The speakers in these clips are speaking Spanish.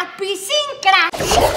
Lapizin Crack.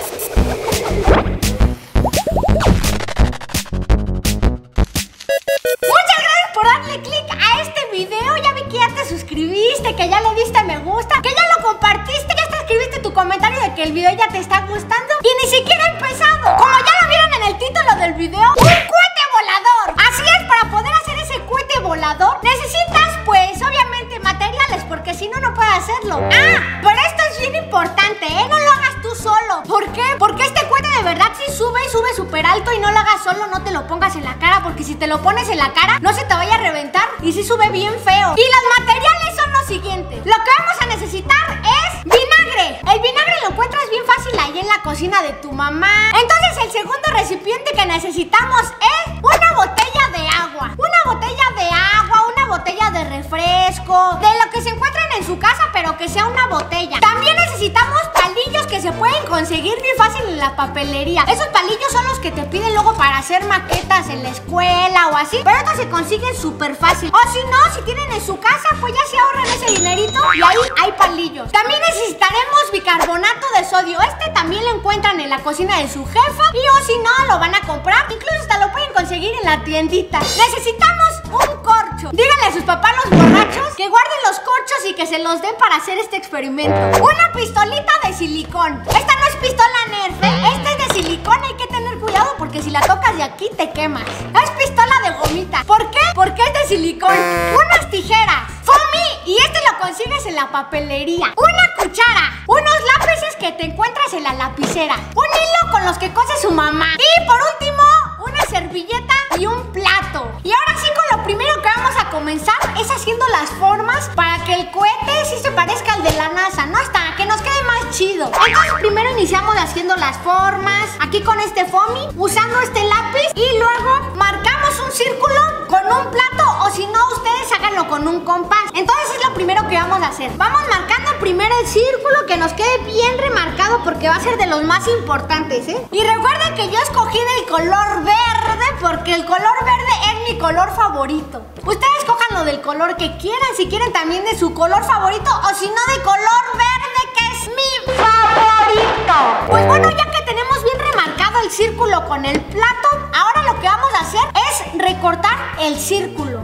Que ya le diste me gusta, que ya lo compartiste, que hasta escribiste tu comentario de que el video ya te está gustando y ni siquiera ha empezado. Como ya lo vieron en el título del video, un cohete volador. Así es, para poder hacer ese cohete volador necesitas pues obviamente materiales, porque si no, no puedes hacerlo. Ah, pero esto es bien importante, ¿eh? No lo hagas tú solo. ¿Por qué? Porque este cohete de verdad sí sube y sube súper alto, y no lo hagas solo, no te lo pongas en la cara, porque si te lo pones en la cara no se te vaya a reventar y sí sube bien feo. Y los materiales son los siguientes. Lo que vamos a necesitar es vinagre. El vinagre lo encuentras bien fácil ahí en la cocina de tu mamá. Entonces el segundo recipiente que necesitamos es una botella de agua. Una botella de agua, una botella de refresco, de lo que se encuentran en su casa, pero que sea una botella. También necesitamos palillos que se pueden conseguir bien fácil en la papelería. Esos palillos son los que te piden luego para hacer maquetas en la escuela o así, pero estos se consiguen súper fácil. O si no, si tienen en su casa, pues ya se ahorran ese dinerito y ahí hay palillos. También necesitaremos bicarbonato de sodio. Este también lo encuentran en la cocina de su jefa, y o si no, lo van a comprar. Incluso hasta lo pueden conseguir en la tiendita. Necesitamos un corcho. Díganle a sus papás, los borrachos, que guarden los corchos y que se los den para hacer este experimento. Una pistolita de silicón. Esta no es pistola Nerf, ¿eh? Esta es de silicón, hay que tener cuidado porque si la tocas de aquí te quemas. Es pistola de gomita. ¿Por qué? Porque es de silicón. Unas tijeras. ¡Foamy! Y este lo consigues en la papelería. Una cuchara. Unos lápices que te encuentras en la lapicera. Un hilo con los que cose su mamá. Y por último, una servilleta y un plato. Y ahora sí, con lo primero que vamos a comenzar es haciendo las formas para que el cohete sí se parezca al de la NASA, ¿no? Hasta que nos quede más chido. Entonces primero iniciamos haciendo las formas aquí con este foamy, usando este lápiz, y luego marcamos un círculo con un plato, o si no, ustedes háganlo con un compás. Entonces es lo primero que vamos a hacer. Vamos marcando primero el círculo, que nos quede bien remarcado, porque va a ser de los más importantes, ¿eh? Y recuerden que yo escogí del color verde, porque el color verde es mi color favorito. Ustedes cojan lo del color que quieran, si quieren también de su color favorito, o si no, de color verde, que es mi favorito. Pues bueno, ya que tenemos bien remarcado el círculo con el plato, ahora lo que vamos a hacer es recortar el círculo.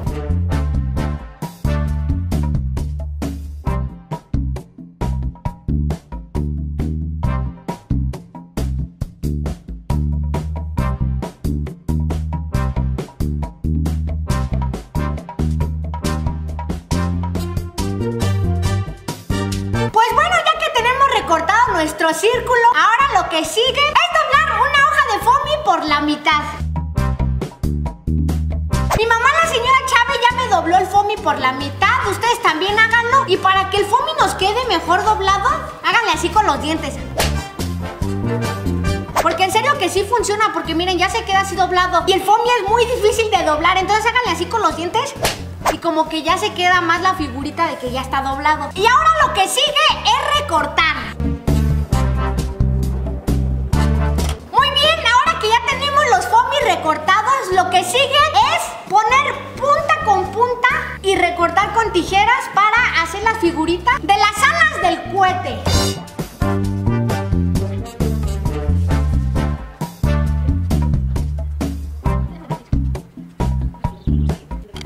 Nuestro círculo, ahora lo que sigue es doblar una hoja de foamy por la mitad. Mi mamá, la señora Chávez, ya me dobló el foamy por la mitad. Ustedes también háganlo, y para que el foamy nos quede mejor doblado, háganle así con los dientes. Porque en serio que sí funciona, porque miren, ya se queda así doblado, y el foamy es muy difícil de doblar, entonces háganle así con los dientes. Y como que ya se queda más la figurita de que ya está doblado. Y ahora lo que sigue es recortar. Recortados, lo que sigue es poner punta con punta y recortar con tijeras para hacer la figurita de las alas del cohete.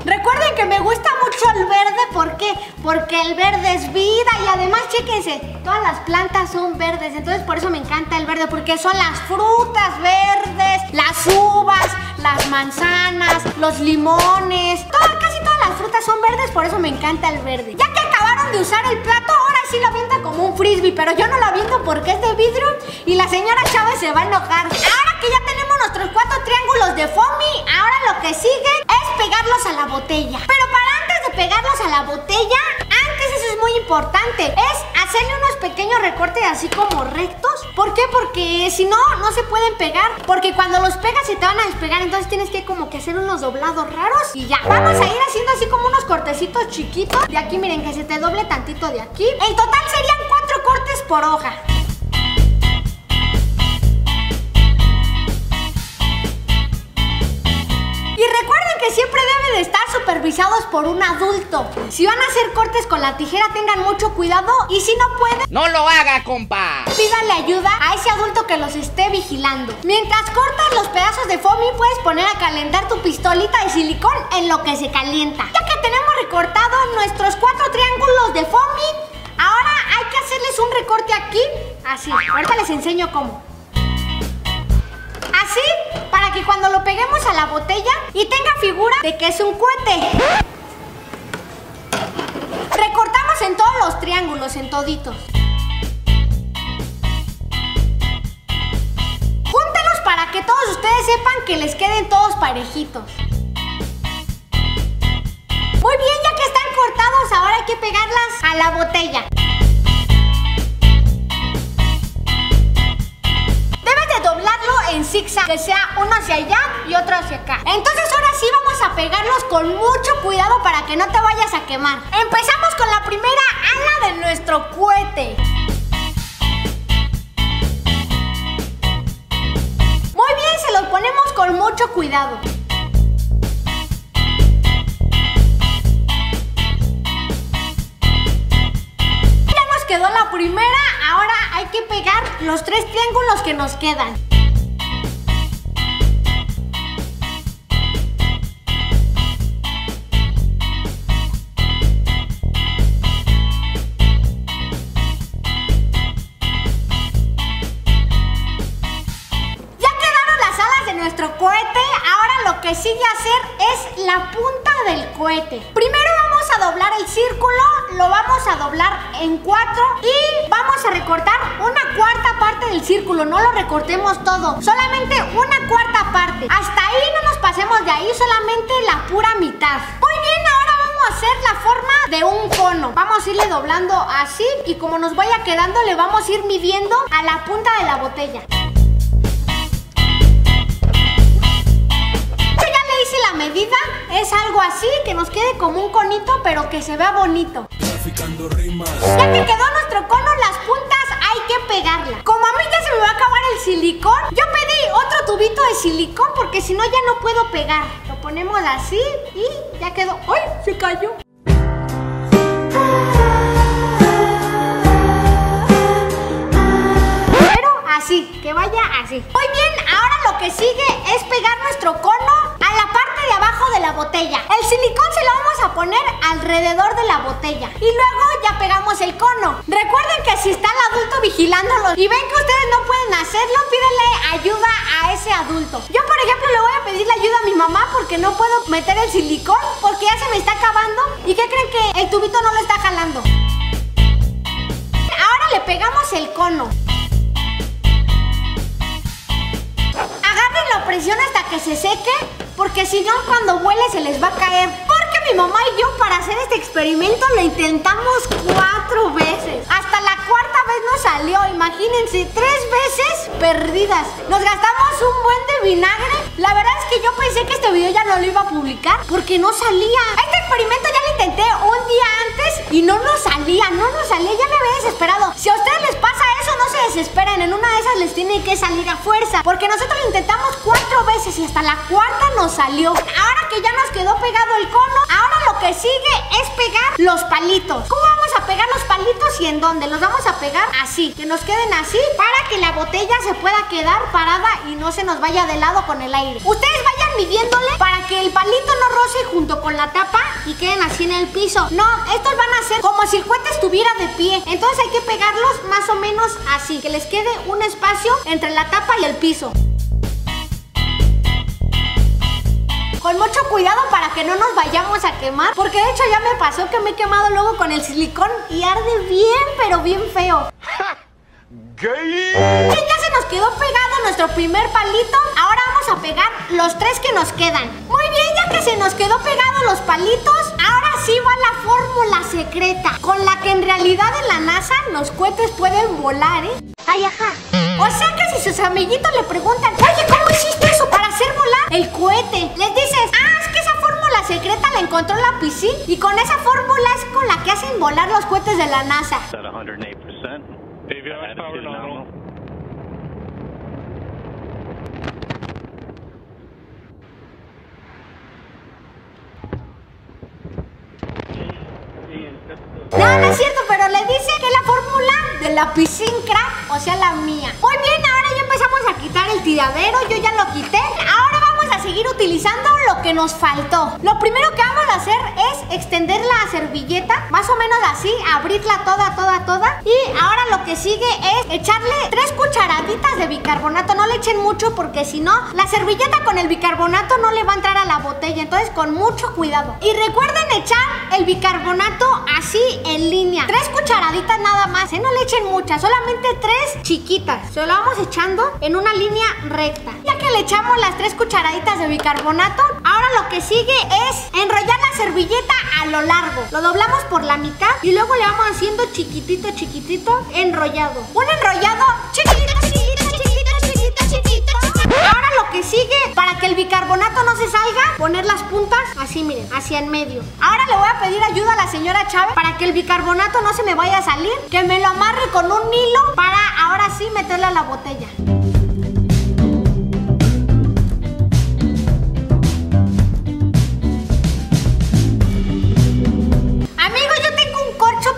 Recuerden que me gusta mucho el verde, ¿por qué? Porque el verde es vida, y además, chéquense, todas las plantas son verdes, entonces por eso me encanta el verde, porque son las frutas verdes, las uvas, las manzanas, los limones, casi todas las frutas son verdes, por eso me encanta el verde. Ya que acabaron de usar el plato, ahora sí lo avientan como un frisbee, pero yo no lo aviento porque es de vidrio y la señora Chávez se va a enojar. Ahora que ya tenemos nuestros 4 triángulos de foamy, ahora lo que sigue es pegarlos a la botella. Pero para antes de pegarlos a la botella, eso es muy importante, es hacerle unos pequeños recortes así como rectos. ¿Por qué? Porque si no, no se pueden pegar, porque cuando los pegas se te van a despegar, entonces tienes que como que hacer unos doblados raros y ya. Vamos a ir haciendo así como unos cortecitos chiquitos de aquí, miren, que se te doble tantito de aquí. En total serían 4 cortes por hoja. Y recuerden que siempre debe deben de estar supervisados por un adulto. Si van a hacer cortes con la tijera, tengan mucho cuidado. Y si no pueden, ¡no lo haga, compa! Pídale ayuda a ese adulto que los esté vigilando. Mientras cortas los pedazos de foamy, puedes poner a calentar tu pistolita de silicón en lo que se calienta. Ya que tenemos recortados nuestros 4 triángulos de foamy, ahora hay que hacerles un recorte aquí, así. Ahorita les enseño cómo. Así, para que cuando lo peguemos a la botella y tenga figura de que es un cohete. Recortamos en todos los triángulos, en toditos. Júntenlos para que todos ustedes sepan que les queden todos parejitos. Muy bien, ya que están cortados, ahora hay que pegarlas a la botella. En zigzag, que sea uno hacia allá y otro hacia acá. Entonces ahora sí vamos a pegarlos con mucho cuidado para que no te vayas a quemar. Empezamos con la primera ala de nuestro cohete. Muy bien, se los ponemos con mucho cuidado. Ya nos quedó la primera, ahora hay que pegar los 3 triángulos que nos quedan. Lo que sigue hacer es la punta del cohete. Primero vamos a doblar el círculo, lo vamos a doblar en 4 y vamos a recortar una cuarta parte del círculo. No lo recortemos todo, solamente una cuarta parte. Hasta ahí, no nos pasemos de ahí, solamente la pura mitad. Muy bien, ahora vamos a hacer la forma de un cono. Vamos a irle doblando así y como nos vaya quedando le vamos a ir midiendo a la punta de la botella. La medida es algo así, que nos quede como un conito, pero que se vea bonito. Traficando rimas. Ya que quedó nuestro cono, las puntas hay que pegarlas. Como a mí ya se me va a acabar el silicón, yo pedí otro tubito de silicón porque si no ya no puedo pegar. Lo ponemos así y ya quedó. ¡Ay! Se cayó. Pero así, que vaya así. Muy bien, ahora lo que sigue es pegar nuestro cono a la parte de abajo de la botella. El silicón se lo vamos a poner alrededor de la botella y luego ya pegamos el cono. Recuerden que si está el adulto vigilándolos y ven que ustedes no pueden hacerlo, pídenle ayuda a ese adulto. Yo, por ejemplo, le voy a pedir la ayuda a mi mamá porque no puedo meter el silicón porque ya se me está acabando. ¿Y qué creen? Que el tubito no lo está jalando. Ahora le pegamos el cono. Agárrenlo, presión hasta que se seque, porque si no, cuando vuele se les va a caer. Porque mi mamá y yo, para hacer este experimento, lo intentamos 4 veces. Hasta la cuarta vez nos salió, imagínense, 3 veces perdidas. Nos gastamos un buen de vinagre. La verdad es que yo pensé que este video ya no lo iba a publicar porque no salía. Este experimento ya lo intenté un día antes y no nos salía, ya me había desesperado. Si a ustedes les pasa eso, no se desesperen, en una de esas les tiene que salir a fuerza, porque nosotros lo intentamos 4 veces y hasta la cuarta nos salió. Ahora que ya nos quedó pegado el cono, ahora lo que sigue es pegar los palitos. ¿Cómo vamos a pegar los palitos y en dónde? Los vamos a pegar así, que nos queden así, para que la botella se pueda quedar parada y no se nos vaya de lado con el aire. Ustedes vayan midiéndole para que el palito no roce junto con la tapa y queden así en el piso. No, estos van a ser como si el cohete estuviera de pie. Entonces hay que pegarlos más o menos así, que les quede un espacio entre la tapa y el piso. Con mucho cuidado para que no nos vayamos a quemar, porque de hecho ya me pasó que me he quemado luego con el silicón y arde bien, pero bien feo. Y ya se nos quedó pegado nuestro primer palito. Ahora vamos a pegar los 3 que nos quedan. Muy bien, ya que se nos quedó pegado los palitos, ahora sí va la fórmula secreta con la que en realidad en la NASA los cohetes pueden volar, ¿eh? Ay, ajá. O sea que si sus amiguitos le preguntan, oye, ¿cómo hiciste eso para hacer volar el cohete?, les dices, ah, es que esa fórmula secreta la encontró Lapizin y con esa fórmula es con la que hacen volar los cohetes de la NASA. No, no es cierto, pero le dice que es la fórmula de Lapizin Crack, o sea, la mía. Muy bien, ahora ya empezamos a quitar el tiradero, yo ya lo quité. Ahora vamos a seguir utilizando lo que nos faltó. Lo primero que vamos a hacer es extender la servilleta, más o menos así, abrirla toda. Y ahora lo que sigue es echarle 3 cucharaditas de bicarbonato. No le echen mucho porque si no, la servilleta con el bicarbonato no le va a entrar a la botella. Entonces, con mucho cuidado. Y recuerden echar el bicarbonato así en línea. 3 cucharaditas nada más, ¿eh? No le echen muchas, solamente 3 chiquitas. Se lo vamos echando en una línea recta. Ya que le echamos las 3 cucharaditas de bicarbonato, ahora lo que sigue es enrollar la servilleta a lo largo. Lo doblamos por la mitad y luego le vamos haciendo chiquitito, enrollado. Un enrollado chiquitito. Ahora lo que sigue, para que el bicarbonato no se salga, poner las puntas así, miren, hacia en medio. Ahora le voy a pedir ayuda a la señora Chávez para que el bicarbonato no se me vaya a salir, que me lo amarre con un hilo para ahora sí meterle a la botella.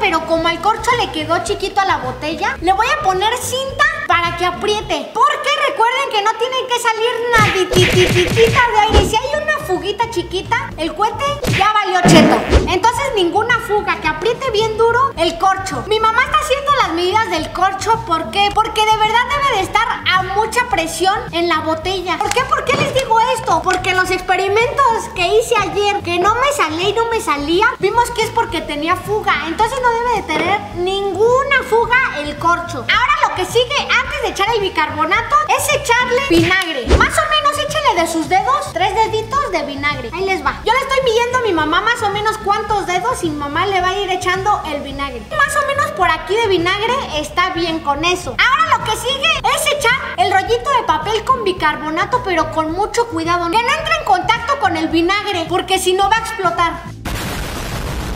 Pero como el corcho le quedó chiquito a la botella, le voy a poner cinta para que apriete. Porque recuerden que no tienen que salir naditititita de aire. Si hay una fuguita chiquita, el cohete ya valió cheto. Entonces ninguna fuga, que apriete bien duro el corcho. Mi mamá está haciendo las medidas del corcho. ¿Por qué? Porque de verdad debe de estar a mucha presión en la botella. ¿Por qué? ¿Por qué les digo esto? Porque en los experimentos que hice ayer, que no me salía y no me salía, vimos que es porque tenía fuga. Entonces no debe de tener ninguna fuga el corcho. Ahora lo que sigue antes de echar el bicarbonato es echarle vinagre. Más o menos échenle de sus dedos 3 deditos de vinagre. Ahí les va. Yo le estoy midiendo a mi mamá más o menos cuántos dedos y mi mamá le va a ir echando el vinagre. Más o menos por aquí de vinagre está bien con eso. Ahora lo que sigue es echar el rollito de papel con bicarbonato, pero con mucho cuidado. Que no entre en contacto con el vinagre, porque si no va a explotar.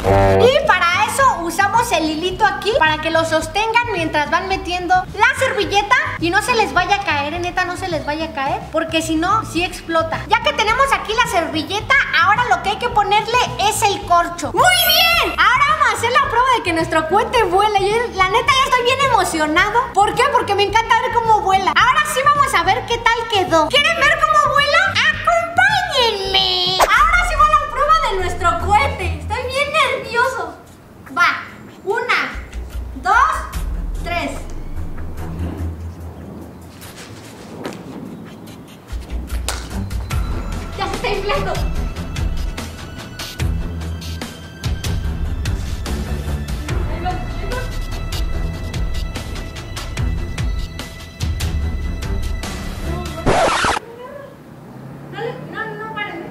Y para eso usamos el hilito aquí para que lo sostengan mientras van metiendo la servilleta y no se les vaya a caer, neta, no se les vaya a caer, porque si no, sí explota. Ya que tenemos aquí la servilleta, ahora lo que hay que ponerle es el corcho. ¡Muy bien! Ahora vamos a hacer la prueba de que nuestro cohete vuela. Yo, la neta, ya estoy bien emocionado. ¿Por qué? Porque me encanta ver cómo vuela. Ahora sí vamos a ver qué tal quedó. ¿Quieren ver cómo vuela? ¡Acompáñenme! Ahora sí va la prueba de nuestro cohete. Estoy bien nervioso. Va. 1, 2, 3. Ya se está inflando. Ahí va, ahí va. No, paren.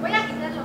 Voy a quitarlo.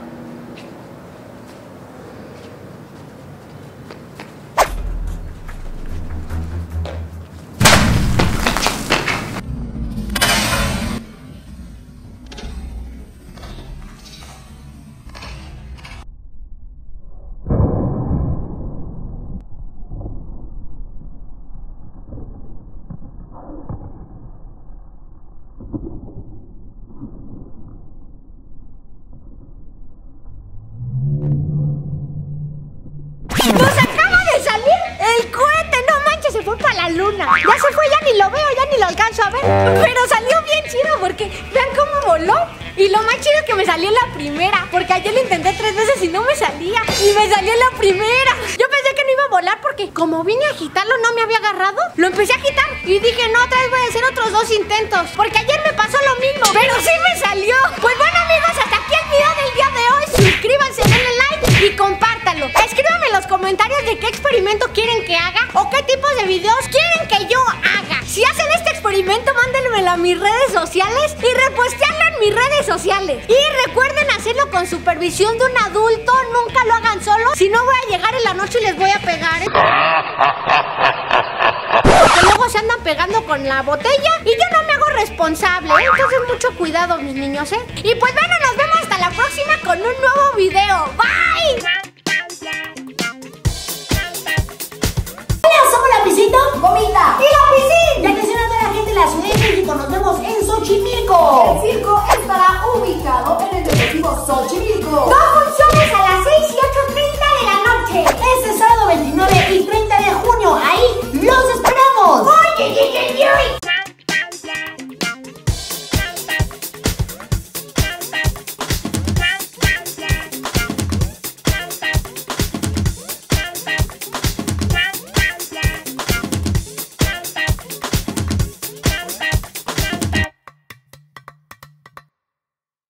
Luna. Ya se fue, ya ni lo veo, ya ni lo alcanzo a ver. Pero salió bien chido porque vean cómo voló. Y lo más chido es que me salió la primera, porque ayer lo intenté 3 veces y no me salía. Y me salió la primera. Yo pensé que no iba a volar porque como vine a agitarlo no me había agarrado. Lo empecé a agitar y dije, no, otra vez voy a hacer otros 2 intentos. Porque ayer me pasó lo mismo, pero sí me salió. Pues bueno, amigos, hasta aquí el video del día de hoy. Suscríbanse, denle like y compártanlo. Escríbanme en los comentarios de qué experimento quieren que haga o qué tipos de videos quieren que yo haga. Si hacen este experimento, mándenmelo a mis redes sociales y repostearlo en mis redes sociales. Y recuerden hacerlo con supervisión de un adulto. Nunca lo hagan solo. Si no, voy a llegar en la noche y les voy a pegar, ¿eh? Porque luego se andan pegando con la botella y yo no me hago responsable, ¿eh? Entonces mucho cuidado, mis niños, ¿eh? Y pues bueno, nos vemos hasta la próxima con un nuevo video. Bye.